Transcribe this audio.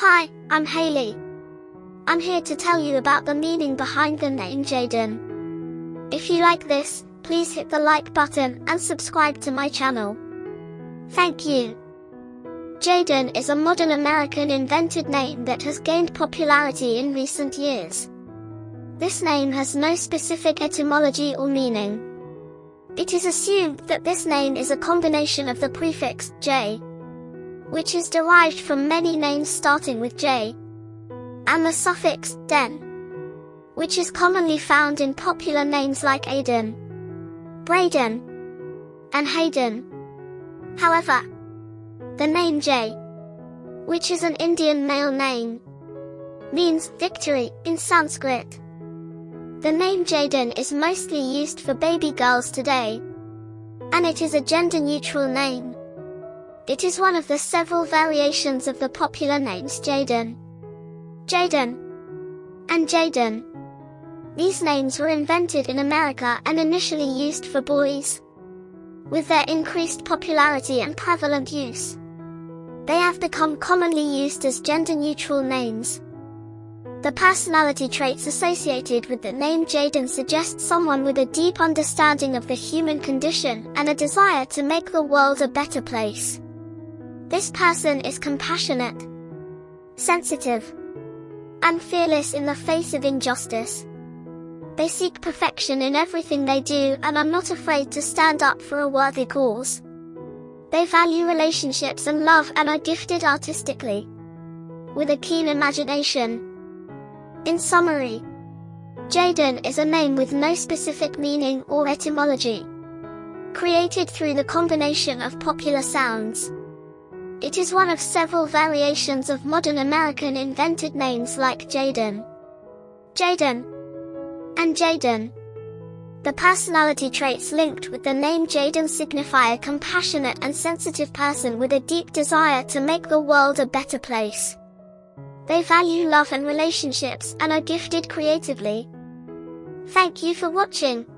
Hi, I'm Haley. I'm here to tell you about the meaning behind the name Jaidyn. If you like this, please hit the like button and subscribe to my channel. Thank you. Jaidyn is a modern American invented name that has gained popularity in recent years. This name has no specific etymology or meaning. It is assumed that this name is a combination of the prefix J, which is derived from many names starting with J, and the suffix -den, which is commonly found in popular names like Aiden, Braden, and Hayden. However, the name J, which is an Indian male name, means victory in Sanskrit. The name Jaidyn is mostly used for baby girls today, and it is a gender-neutral name. It is one of the several variations of the popular names Jaidyn, Jaidyn, and Jaidyn. These names were invented in America and initially used for boys. With their increased popularity and prevalent use, they have become commonly used as gender-neutral names. The personality traits associated with the name Jaidyn suggest someone with a deep understanding of the human condition and a desire to make the world a better place. This person is compassionate, sensitive, and fearless in the face of injustice. They seek perfection in everything they do and are not afraid to stand up for a worthy cause. They value relationships and love and are gifted artistically, with a keen imagination. In summary, Jaidyn is a name with no specific meaning or etymology, created through the combination of popular sounds. It is one of several variations of modern American invented names like Jaidyn, Jaidyn, and Jaidyn. The personality traits linked with the name Jaidyn signify a compassionate and sensitive person with a deep desire to make the world a better place. They value love and relationships and are gifted creatively. Thank you for watching.